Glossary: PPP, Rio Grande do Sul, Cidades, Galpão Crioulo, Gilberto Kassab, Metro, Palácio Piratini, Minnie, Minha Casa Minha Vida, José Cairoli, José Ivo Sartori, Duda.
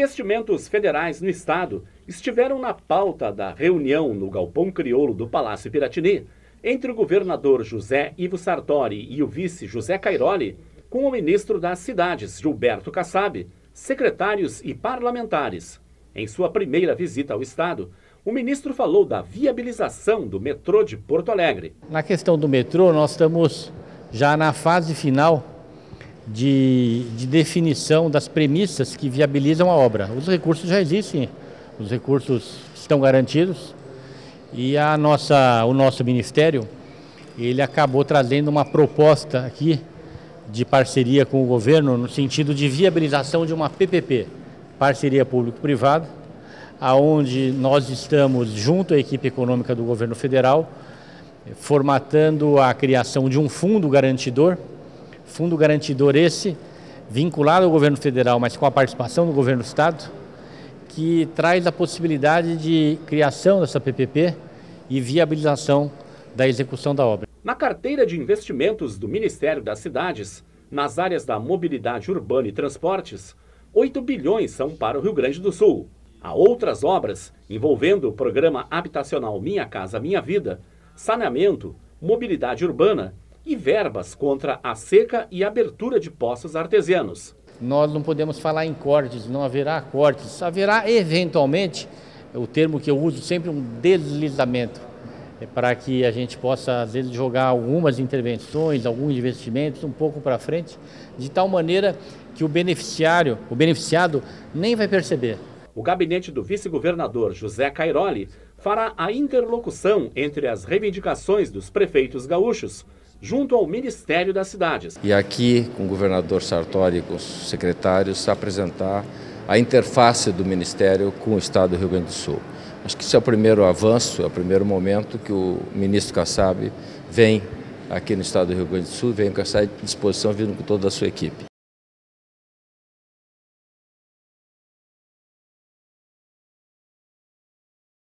Investimentos federais no Estado estiveram na pauta da reunião no Galpão Crioulo do Palácio Piratini entre o governador José Ivo Sartori e o vice José Cairoli, com o ministro das Cidades, Gilberto Kassab, secretários e parlamentares. Em sua primeira visita ao Estado, o ministro falou da viabilização do metrô de Porto Alegre. Na questão do metrô, nós estamos já na fase final de definição das premissas que viabilizam a obra. Os recursos já existem, os recursos estão garantidos e o nosso ministério ele acabou trazendo uma proposta aqui de parceria com o governo no sentido de viabilização de uma PPP, parceria público-privada, aonde nós estamos junto à equipe econômica do governo federal formatando a criação de um fundo garantidor esse, vinculado ao governo federal, mas com a participação do governo do estado, que traz a possibilidade de criação dessa PPP e viabilização da execução da obra. Na carteira de investimentos do Ministério das Cidades, nas áreas da mobilidade urbana e transportes, 8 bilhões são para o Rio Grande do Sul. Há outras obras envolvendo o programa habitacional Minha Casa Minha Vida, saneamento, mobilidade urbana e verbas contra a seca e abertura de poços artesianos. Nós não podemos falar em cortes, não haverá cortes. Haverá, eventualmente, o termo que eu uso sempre, um deslizamento, para que a gente possa, às vezes, jogar algumas intervenções, alguns investimentos um pouco para frente, de tal maneira que o beneficiado nem vai perceber. O gabinete do vice-governador José Cairoli fará a interlocução entre as reivindicações dos prefeitos gaúchos junto ao Ministério das Cidades. E aqui, com o governador Sartori e com os secretários, apresentar a interface do Ministério com o Estado do Rio Grande do Sul. Acho que isso é o primeiro avanço, é o primeiro momento que o ministro Kassab vem aqui no Estado do Rio Grande do Sul, vem com essa disposição, vindo com toda a sua equipe.